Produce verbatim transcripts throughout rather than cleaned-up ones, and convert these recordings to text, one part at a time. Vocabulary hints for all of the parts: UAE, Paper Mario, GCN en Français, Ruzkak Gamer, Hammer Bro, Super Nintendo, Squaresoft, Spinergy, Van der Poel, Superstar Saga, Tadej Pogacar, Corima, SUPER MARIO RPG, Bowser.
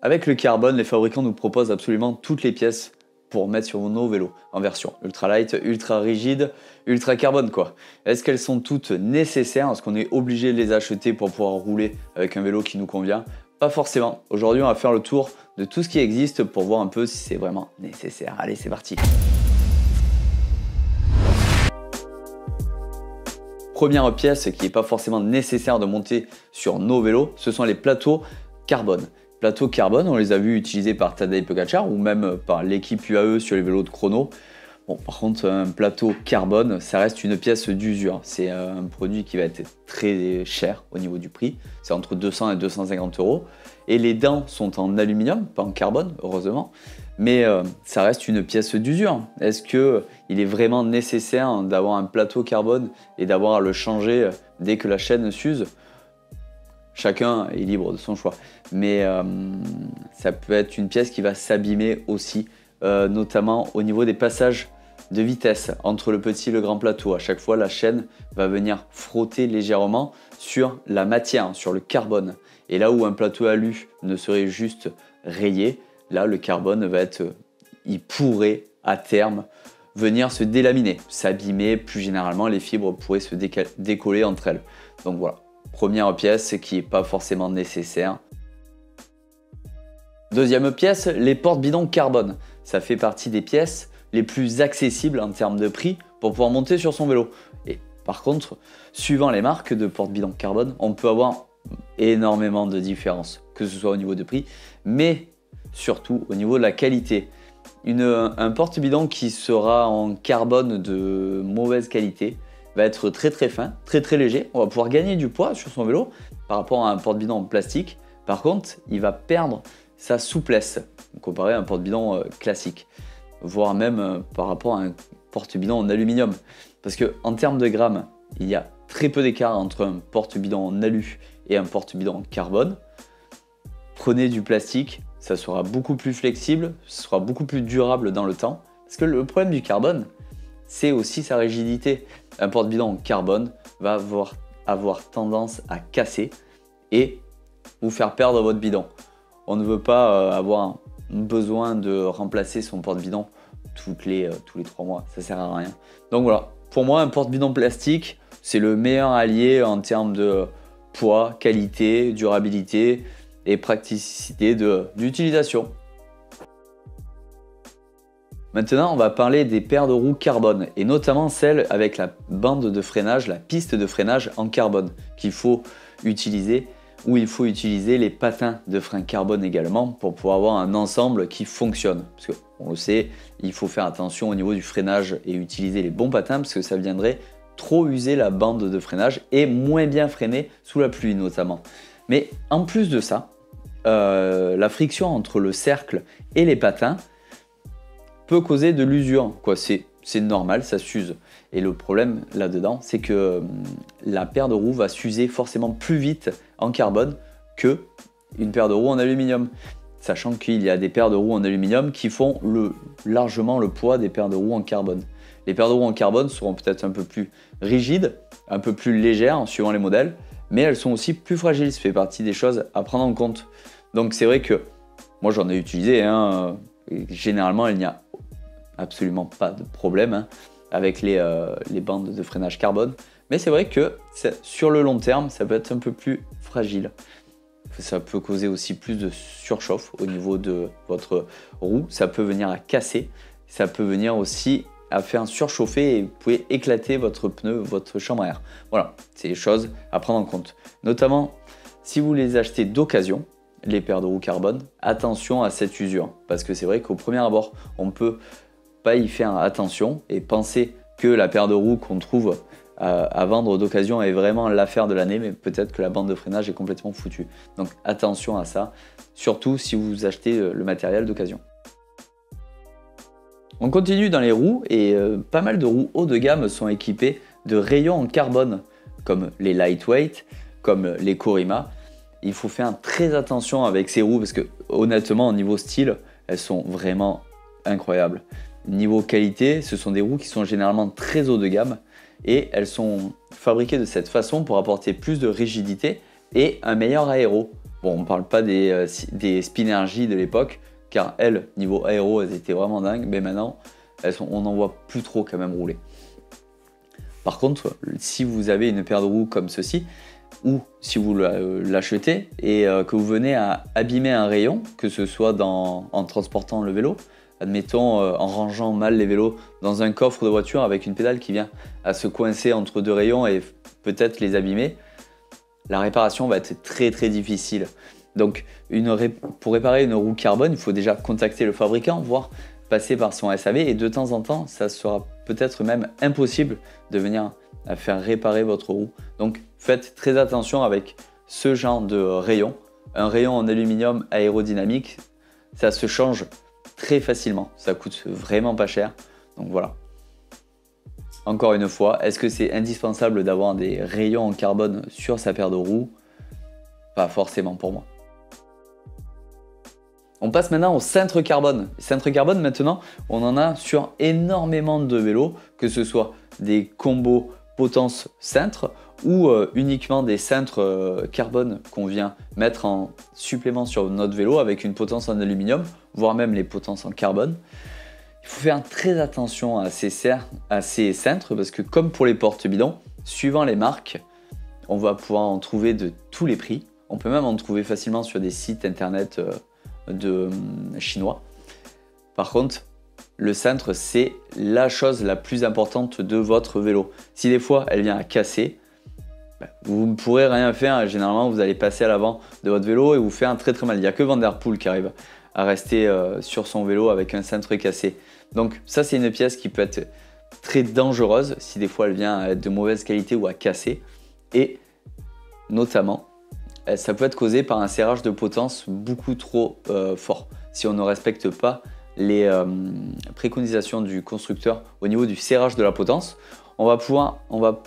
Avec le carbone, les fabricants nous proposent absolument toutes les pièces pour mettre sur nos vélos, en version ultra light, ultra rigide, ultra carbone quoi. Est-ce qu'elles sont toutes nécessaires? Est-ce qu'on est obligé de les acheter pour pouvoir rouler avec un vélo qui nous convient? Pas forcément. Aujourd'hui, on va faire le tour de tout ce qui existe pour voir un peu si c'est vraiment nécessaire. Allez, c'est parti! Première pièce qui n'est pas forcément nécessaire de monter sur nos vélos, ce sont les plateaux carbone. Plateaux carbone, on les a vus utilisés par Tadej Pogacar ou même par l'équipe U A E sur les vélos de chrono. Bon, par contre, un plateau carbone, ça reste une pièce d'usure. C'est un produit qui va être très cher au niveau du prix. C'est entre deux cents et deux cent cinquante euros. Et les dents sont en aluminium, pas en carbone, heureusement. Mais euh, ça reste une pièce d'usure. Est-ce qu'il est vraiment nécessaire d'avoir un plateau carbone et d'avoir à le changer dès que la chaîne s'use? Chacun est libre de son choix. Mais euh, ça peut être une pièce qui va s'abîmer aussi, euh, notamment au niveau des passages de vitesse entre le petit et le grand plateau. À chaque fois, la chaîne va venir frotter légèrement sur la matière, sur le carbone. Et là où un plateau alu ne serait juste rayé, là le carbone va être, il pourrait à terme venir se délaminer, s'abîmer. Plus généralement, les fibres pourraient se décoller entre elles. Donc voilà, première pièce qui n'est pas forcément nécessaire. Deuxième pièce, les portes bidons carbone. Ça fait partie des pièces les plus accessibles en termes de prix pour pouvoir monter sur son vélo. Et par contre, suivant les marques de porte-bidon carbone, on peut avoir énormément de différences, que ce soit au niveau de prix, mais surtout au niveau de la qualité. Une, un porte-bidon qui sera en carbone de mauvaise qualité va être très très fin, très très léger. On va pouvoir gagner du poids sur son vélo par rapport à un porte-bidon en plastique. Par contre, il va perdre sa souplesse comparé à un porte-bidon classique, voire même par rapport à un porte-bidon en aluminium. Parce que en termes de grammes, il y a très peu d'écart entre un porte-bidon en alu et un porte-bidon en carbone. Prenez du plastique, ça sera beaucoup plus flexible, ce sera beaucoup plus durable dans le temps. Parce que le problème du carbone, c'est aussi sa rigidité. Un porte-bidon en carbone va avoir, avoir tendance à casser et vous faire perdre votre bidon. On ne veut pas avoir besoin de remplacer son porte-bidon toutes les, tous les trois mois, ça sert à rien. Donc voilà, pour moi, un porte-bidon plastique, c'est le meilleur allié en termes de poids, qualité, durabilité et praticité d'utilisation. Maintenant, on va parler des paires de roues carbone et notamment celles avec la bande de freinage, la piste de freinage en carbone qu'il faut utiliser, où il faut utiliser les patins de frein carbone également pour pouvoir avoir un ensemble qui fonctionne. Parce que, on le sait, il faut faire attention au niveau du freinage et utiliser les bons patins parce que ça viendrait trop user la bande de freinage et moins bien freiner sous la pluie notamment. Mais en plus de ça, euh, la friction entre le cercle et les patins peut causer de l'usure. C'est normal, ça s'use. Et le problème là-dedans, c'est que hum, la paire de roues va s'user forcément plus vite en carbone que une paire de roues en aluminium. Sachant qu'il y a des paires de roues en aluminium qui font le, largement le poids des paires de roues en carbone. Les paires de roues en carbone seront peut-être un peu plus rigides, un peu plus légères en suivant les modèles, mais elles sont aussi plus fragiles. Ça fait partie des choses à prendre en compte. Donc c'est vrai que moi j'en ai utilisé, hein, euh, généralement il n'y a absolument pas de problème hein, avec les, euh, les bandes de freinage carbone. Mais c'est vrai que sur le long terme, ça peut être un peu plus fragile. Ça peut causer aussi plus de surchauffe au niveau de votre roue. Ça peut venir à casser. Ça peut venir aussi à faire surchauffer et vous pouvez éclater votre pneu, votre chambre à air. Voilà, c'est des choses à prendre en compte. Notamment, si vous les achetez d'occasion, les paires de roues carbone, attention à cette usure. Parce que c'est vrai qu'au premier abord, on ne peut pas y faire attention et penser que la paire de roues qu'on trouve à vendre d'occasion est vraiment l'affaire de l'année, mais peut-être que la bande de freinage est complètement foutue. Donc attention à ça, surtout si vous achetez le matériel d'occasion. On continue dans les roues et euh, pas mal de roues haut de gamme sont équipées de rayons en carbone, comme les lightweight, comme les Corima. Il faut faire très attention avec ces roues parce que honnêtement, au niveau style, elles sont vraiment incroyables. Niveau qualité, ce sont des roues qui sont généralement très haut de gamme. Et elles sont fabriquées de cette façon pour apporter plus de rigidité et un meilleur aéro. Bon, on ne parle pas des, euh, des Spinergy de l'époque, car elles, niveau aéro, elles étaient vraiment dingues, mais maintenant, elles sont, on n'en voit plus trop quand même rouler. Par contre, si vous avez une paire de roues comme ceci, ou si vous l'achetez et que vous venez à abîmer un rayon, que ce soit dans, en transportant le vélo, admettons en rangeant mal les vélos dans un coffre de voiture avec une pédale qui vient à se coincer entre deux rayons et peut-être les abîmer, la réparation va être très très difficile. Donc une ré... pour réparer une roue carbone, il faut déjà contacter le fabricant, voire passer par son S A V, et de temps en temps, ça sera peut-être même impossible de venir à faire réparer votre roue. Donc faites très attention avec ce genre de rayon. Un rayon en aluminium aérodynamique, ça se change très facilement, ça coûte vraiment pas cher. Donc voilà. Encore une fois, est-ce que c'est indispensable d'avoir des rayons en carbone sur sa paire de roues? Pas forcément pour moi. On passe maintenant au cintre carbone. Cintre carbone, maintenant, on en a sur énormément de vélos, que ce soit des combos potence cintre ou euh, uniquement des cintres euh, carbone qu'on vient mettre en supplément sur notre vélo avec une potence en aluminium, voire même les potences en carbone. Il faut faire très attention à ces, cercles, à ces cintres, parce que comme pour les porte-bidons, suivant les marques, on va pouvoir en trouver de tous les prix. On peut même en trouver facilement sur des sites internet euh, de chinois. Par contre, le cintre, c'est la chose la plus importante de votre vélo. Si des fois elle vient à casser, vous ne pourrez rien faire. Généralement, vous allez passer à l'avant de votre vélo et vous faire un très très mal. Il n'y a que Van der Poel qui arrive à rester euh, sur son vélo avec un cintre cassé. Donc ça, c'est une pièce qui peut être très dangereuse si des fois elle vient à être de mauvaise qualité ou à casser. Et notamment, ça peut être causé par un serrage de potence beaucoup trop euh, fort si on ne respecte pas les euh, préconisations du constructeur au niveau du serrage de la potence. On va pouvoir, on va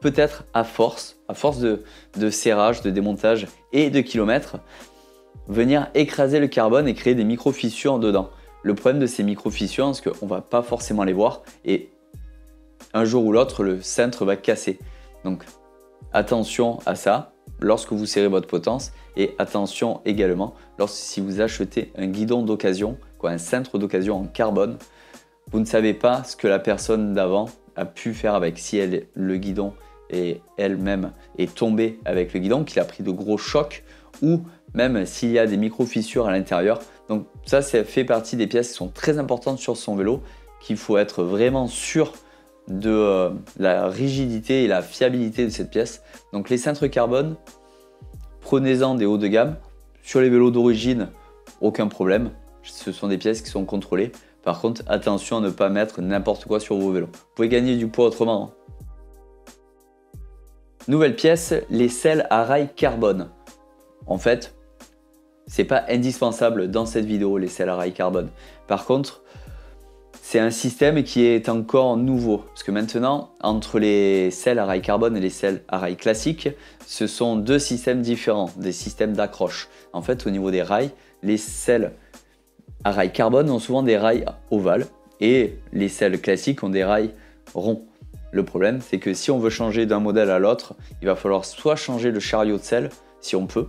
peut-être à force, à force de, de serrage, de démontage et de kilomètres, venir écraser le carbone et créer des micro-fissures dedans. Le problème de ces micro-fissures, c'est qu'on ne va pas forcément les voir et un jour ou l'autre, le cintre va casser. Donc attention à ça lorsque vous serrez votre potence, et attention également lorsque si vous achetez un guidon d'occasion, quoi, un cintre d'occasion en carbone, vous ne savez pas ce que la personne d'avant a pu faire avec, si elle, le guidon et elle-même est tombée avec le guidon, qu'il a pris de gros chocs, ou même s'il y a des micro-fissures à l'intérieur. Donc ça, ça fait partie des pièces qui sont très importantes sur son vélo, qu'il faut être vraiment sûr de euh, la rigidité et la fiabilité de cette pièce. Donc les cintres carbone, prenez-en des hauts de gamme. Sur les vélos d'origine, aucun problème, ce sont des pièces qui sont contrôlées. Par contre, attention à ne pas mettre n'importe quoi sur vos vélos, vous pouvez gagner du poids autrement. Nouvelle pièce, les selles à rail carbone. En fait, c'est pas indispensable dans cette vidéo, les selles à rail carbone. Par contre, c'est un système qui est encore nouveau, parce que maintenant, entre les selles à rail carbone et les selles à rail classiques, ce sont deux systèmes différents, des systèmes d'accroche. En fait, au niveau des rails, les selles à rail carbone ont souvent des rails ovales et les selles classiques ont des rails ronds. Le problème, c'est que si on veut changer d'un modèle à l'autre, il va falloir soit changer le chariot de selle, si on peut,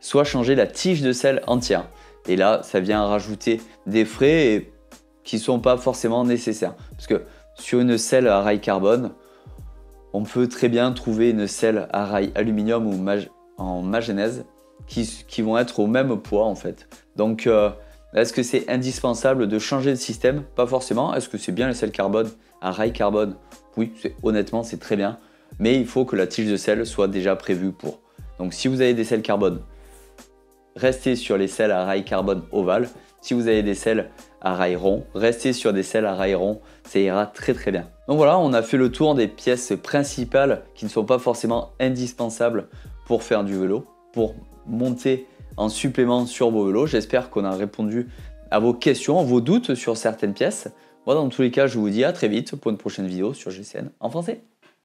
soit changer la tige de selle entière. Et là, ça vient rajouter des frais et qui ne sont pas forcément nécessaires. Parce que sur une selle à rail carbone, on peut très bien trouver une selle à rail aluminium ou en manganèse qui, qui vont être au même poids en fait. Donc, euh, est-ce que c'est indispensable de changer de système? Pas forcément. Est-ce que c'est bien les selles carbone à rail carbone? Oui, honnêtement, c'est très bien. Mais il faut que la tige de selle soit déjà prévue pour. Donc, si vous avez des selles carbone, restez sur les selles à rail carbone ovale. Si vous avez des selles à rail rond, restez sur des selles à rail rond, ça ira très très bien. Donc voilà, on a fait le tour des pièces principales qui ne sont pas forcément indispensables pour faire du vélo, pour monter en supplément sur vos vélos. J'espère qu'on a répondu à vos questions, vos doutes sur certaines pièces. Moi, dans tous les cas, je vous dis à très vite pour une prochaine vidéo sur G C N en français.